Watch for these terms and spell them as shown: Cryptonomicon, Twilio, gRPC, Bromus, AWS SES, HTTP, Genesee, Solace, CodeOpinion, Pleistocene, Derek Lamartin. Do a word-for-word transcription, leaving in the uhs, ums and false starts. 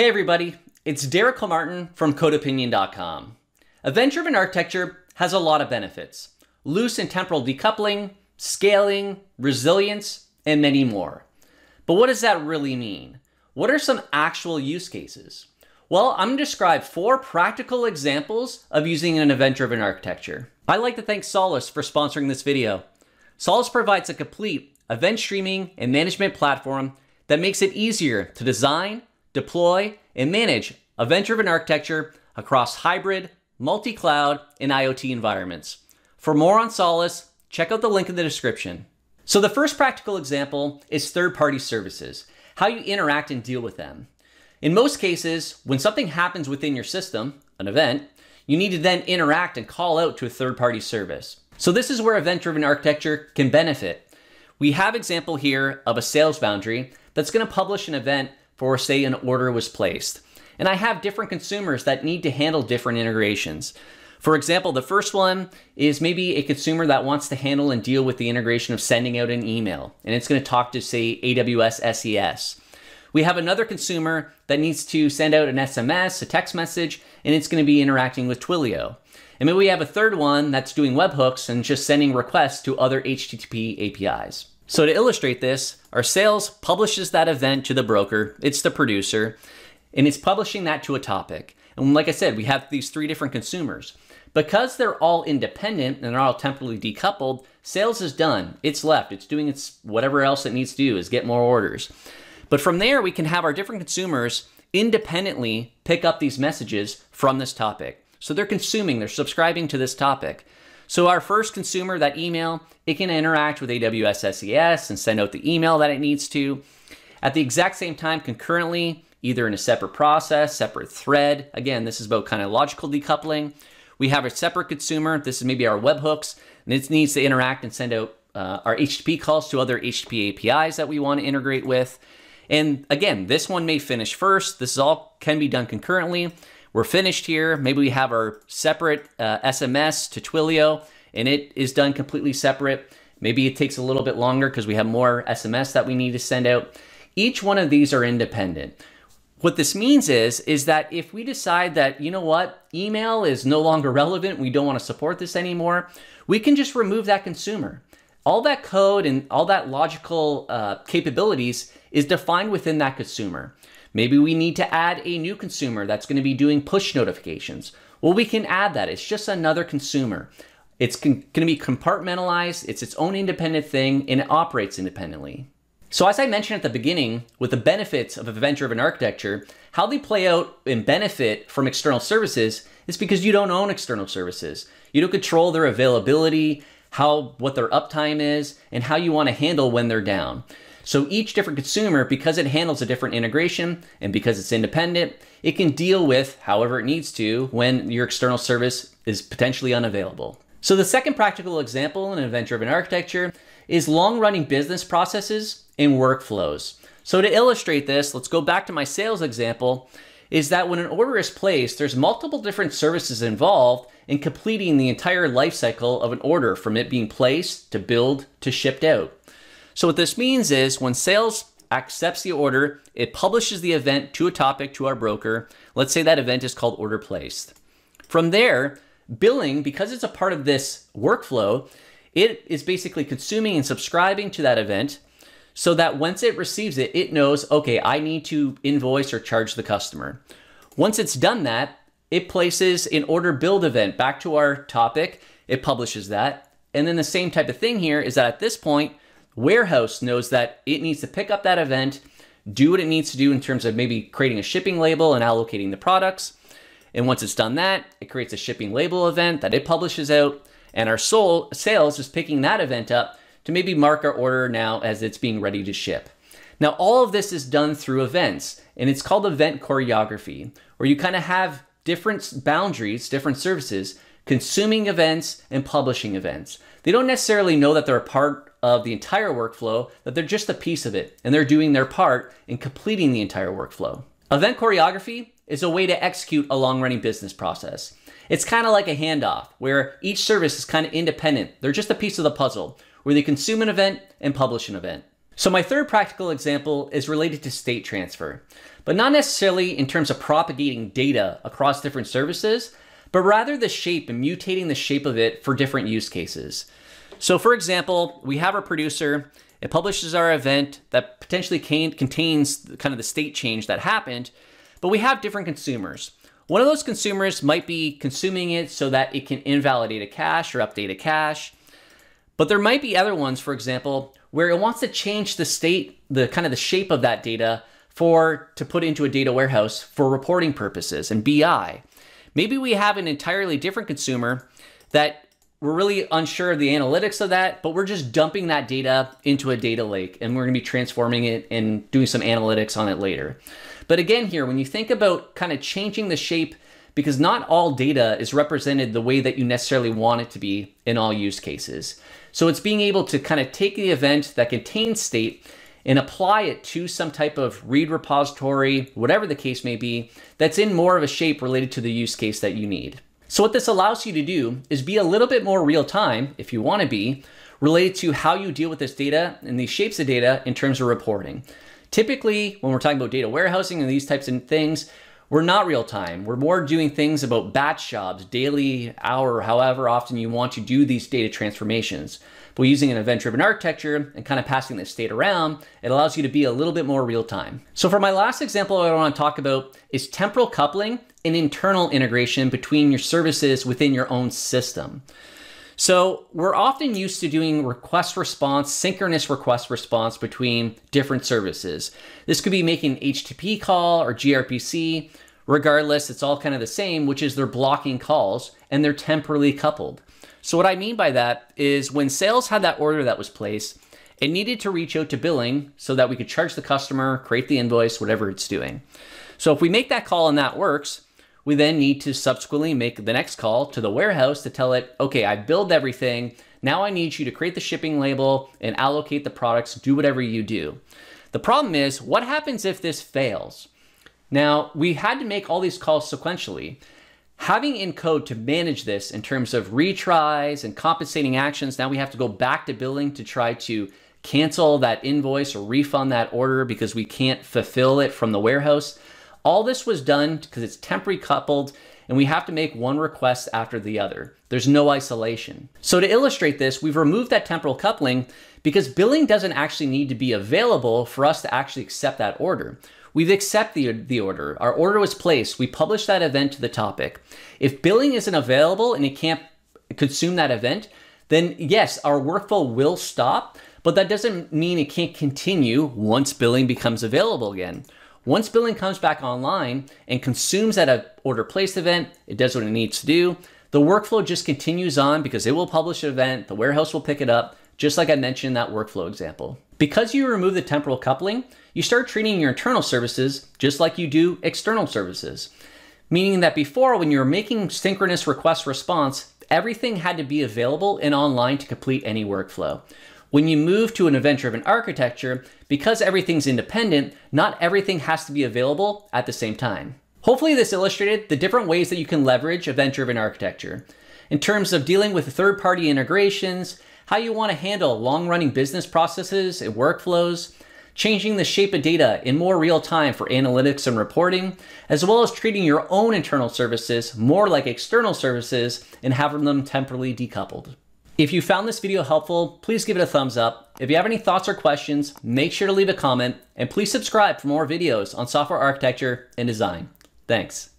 Hey everybody, it's Derek Lamartin from code opinion dot com. Event-driven architecture has a lot of benefits: loose and temporal decoupling, scaling, resilience, and many more. But what does that really mean? What are some actual use cases? Well, I'm going to describe four practical examples of using an event-driven architecture. I'd like to thank Solace for sponsoring this video. Solace provides a complete event streaming and management platform that makes it easier to design, deploy, and manage event-driven architecture across hybrid, multi-cloud, and IoT environments. For more on Solace, check out the link in the description. So the first practical example is third-party services, how you interact and deal with them. In most cases, when something happens within your system, an event, you need to then interact and call out to a third-party service. So this is where event-driven architecture can benefit. We have an example here of a sales boundary that's going to publish an event for, say, an order was placed. And I have different consumers that need to handle different integrations. For example, the first one is maybe a consumer that wants to handle and deal with the integration of sending out an email, and it's going to talk to, say, A W S S E S. We have another consumer that needs to send out an S M S, a text message, and it's going to be interacting with Twilio. And then we have a third one that's doing webhooks and just sending requests to other H T T P A P Is. So to illustrate this, our sales publishes that event to the broker, it's the producer, and it's publishing that to a topic. And like I said, we have these three different consumers. Because they're all independent and they're all temporally decoupled, sales is done, it's left, it's doing its whatever else it needs to do, is get more orders. But from there, we can have our different consumers independently pick up these messages from this topic. So they're consuming, they're subscribing to this topic. So our first consumer, that email, it can interact with A W S S E S and send out the email that it needs to. At the exact same time, concurrently, either in a separate process, separate thread, again, this is about kind of logical decoupling. We have a separate consumer, this is maybe our webhooks, and it needs to interact and send out uh, our H T T P calls to other H T T P A P Is that we want to integrate with. And again, this one may finish first. This is all can be done concurrently. We're finished here. Maybe we have our separate uh, S M S to Twilio, and it is done completely separate. Maybe it takes a little bit longer because we have more S M S that we need to send out. Each one of these are independent. What this means is, is that if we decide that, you know what, email is no longer relevant, we don't want to support this anymore, we can just remove that consumer. All that code and all that logical uh, capabilities is defined within that consumer. Maybe we need to add a new consumer that's going to be doing push notifications. Well, we can add that. It's just another consumer. It's con- going to be compartmentalized. It's its own independent thing, and it operates independently. So as I mentioned at the beginning, with the benefits of event-driven architecture, how they play out and benefit from external services is because you don't own external services. You don't control their availability, how what their uptime is, and how you want to handle when they're down. So each different consumer, because it handles a different integration and because it's independent, it can deal with however it needs to when your external service is potentially unavailable. So the second practical example in an event-driven architecture is long-running business processes and workflows. So to illustrate this, let's go back to my sales example, is that when an order is placed, there's multiple different services involved in completing the entire life cycle of an order, from it being placed to billed to shipped out. So what this means is when sales accepts the order, it publishes the event to a topic to our broker. Let's say that event is called order placed. From there, billing, because it's a part of this workflow, it is basically consuming and subscribing to that event, so that once it receives it, it knows, okay, I need to invoice or charge the customer. Once it's done that, it places an order build event back to our topic, it publishes that. And then the same type of thing here is that at this point, warehouse knows that it needs to pick up that event, do what it needs to do in terms of maybe creating a shipping label and allocating the products. And once it's done that, it creates a shipping label event that it publishes out, and our soul sales is picking that event up to maybe mark our order now as it's being ready to ship. Now, all of this is done through events, and it's called event choreography, where you kind of have different boundaries, different services, consuming events and publishing events. They don't necessarily know that they're a part of the entire workflow, that they're just a piece of it, and they're doing their part in completing the entire workflow. Event choreography is a way to execute a long-running business process. It's kind of like a handoff, where each service is kind of independent. They're just a piece of the puzzle, where they consume an event and publish an event. So my third practical example is related to state transfer, but not necessarily in terms of propagating data across different services, but rather the shape and mutating the shape of it for different use cases. So for example, we have our producer, it publishes our event that potentially can, contains kind of the state change that happened, but we have different consumers. One of those consumers might be consuming it so that it can invalidate a cache or update a cache. But there might be other ones, for example, where it wants to change the state, the kind of the shape of that data for to put into a data warehouse for reporting purposes and B I. Maybe we have an entirely different consumer that we're really unsure of the analytics of that, but we're just dumping that data into a data lake and we're gonna be transforming it and doing some analytics on it later. But again here, when you think about kind of changing the shape, because not all data is represented the way that you necessarily want it to be in all use cases. So it's being able to kind of take the event that contains state and apply it to some type of read repository, whatever the case may be, that's in more of a shape related to the use case that you need. So what this allows you to do is be a little bit more real time, if you want to be, related to how you deal with this data and these shapes of data in terms of reporting. Typically, when we're talking about data warehousing and these types of things, we're not real time. We're more doing things about batch jobs, daily, hour, however often you want to do these data transformations. But using an event-driven architecture and kind of passing this state around, it allows you to be a little bit more real time. So for my last example, what I want to talk about is temporal coupling and internal integration between your services within your own system. So we're often used to doing request response, synchronous request response between different services. This could be making an H T T P call or gRPC. Regardless, it's all kind of the same, which is they're blocking calls and they're temporally coupled. So what I mean by that is when sales had that order that was placed, it needed to reach out to billing so that we could charge the customer, create the invoice, whatever it's doing. So if we make that call and that works, we then need to subsequently make the next call to the warehouse to tell it, okay, I build everything. Now I need you to create the shipping label and allocate the products, do whatever you do. The problem is, what happens if this fails? Now, we had to make all these calls sequentially. Having in code to manage this in terms of retries and compensating actions, now we have to go back to billing to try to cancel that invoice or refund that order because we can't fulfill it from the warehouse. All this was done because it's temporally coupled and we have to make one request after the other. There's no isolation. So to illustrate this, we've removed that temporal coupling because billing doesn't actually need to be available for us to actually accept that order. We've accepted the, the order. Our order was placed. We published that event to the topic. If billing isn't available and it can't consume that event, then yes, our workflow will stop, but that doesn't mean it can't continue once billing becomes available again. Once billing comes back online and consumes at an order placed event, it does what it needs to do. The workflow just continues on because it will publish an event, the warehouse will pick it up, just like I mentioned in that workflow example. Because you remove the temporal coupling, you start treating your internal services just like you do external services. Meaning that before, when you were making synchronous request response, everything had to be available and online to complete any workflow. When you move to an event-driven architecture, because everything's independent, not everything has to be available at the same time. Hopefully this illustrated the different ways that you can leverage event-driven architecture. In terms of dealing with third-party integrations, how you want to handle long-running business processes and workflows, changing the shape of data in more real time for analytics and reporting, as well as treating your own internal services more like external services and having them temporally decoupled. If you found this video helpful, please give it a thumbs up. If you have any thoughts or questions, make sure to leave a comment and please subscribe for more videos on software architecture and design. Thanks.